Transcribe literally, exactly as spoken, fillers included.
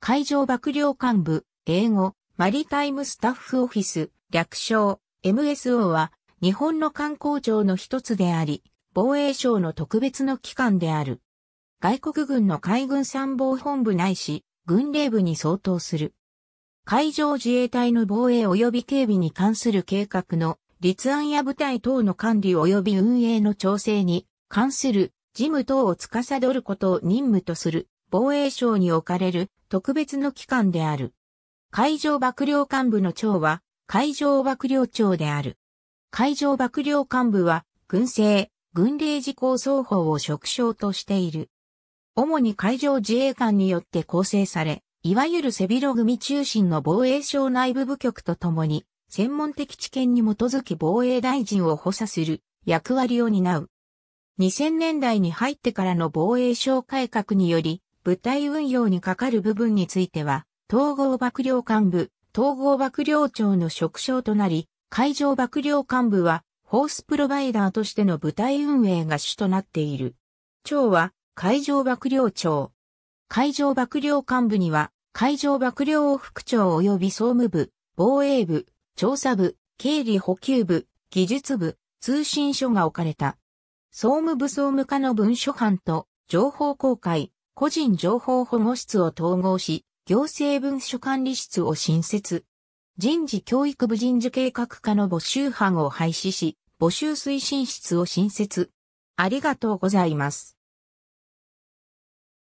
海上幕僚監部、英語、マリタイムスタッフオフィス、略称、エムエスオー は、日本の官公庁の一つであり、防衛省の特別の機関である。外国軍の海軍参謀本部ないし、軍令部に相当する。海上自衛隊の防衛及び警備に関する計画の立案や部隊等の管理及び運営の調整に関する事務等を司ることを任務とする防衛省に置かれる特別の機関である。海上幕僚監部の長は海上幕僚長である。海上幕僚監部は軍政、軍令事項双方を職掌としている。主に海上自衛官によって構成され、いわゆる背広組中心の防衛省内部部局とともに、専門的知見に基づき防衛大臣を補佐する役割を担う。にせんねんだいに入ってからの防衛省改革により、部隊運用にかかる部分については、統合幕僚監部、統合幕僚長の職掌となり、海上幕僚監部は、フォースプロバイダーとしての部隊運営が主となっている。長は、海上幕僚長。海上幕僚監部には、海上幕僚副長及び総務部、防衛部、調査部、経理補給部、技術部、通信所が置かれた。総務部総務課の文書班と、情報公開、個人情報保護室を統合し、行政文書管理室を新設。人事教育部人事計画課の募集班を廃止し、募集推進室を新設。ありがとうございます。